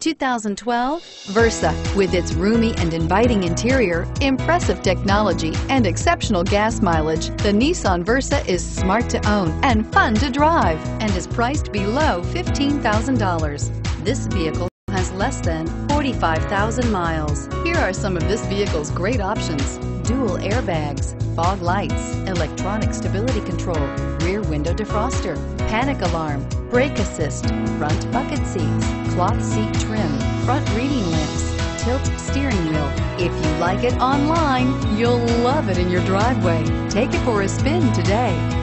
2012 Versa. With its roomy and inviting interior, impressive technology, and exceptional gas mileage, the Nissan Versa is smart to own and fun to drive, and is priced below $15,000. This vehicle has less than 45,000 miles. Here are some of this vehicle's great options: dual airbags, fog lights, electronic stability control, rear window defroster, panic alarm, brake assist, front bucket seats, cloth seat trim, front reading lamps, tilt steering wheel. If you like it online, you'll love it in your driveway. Take it for a spin today.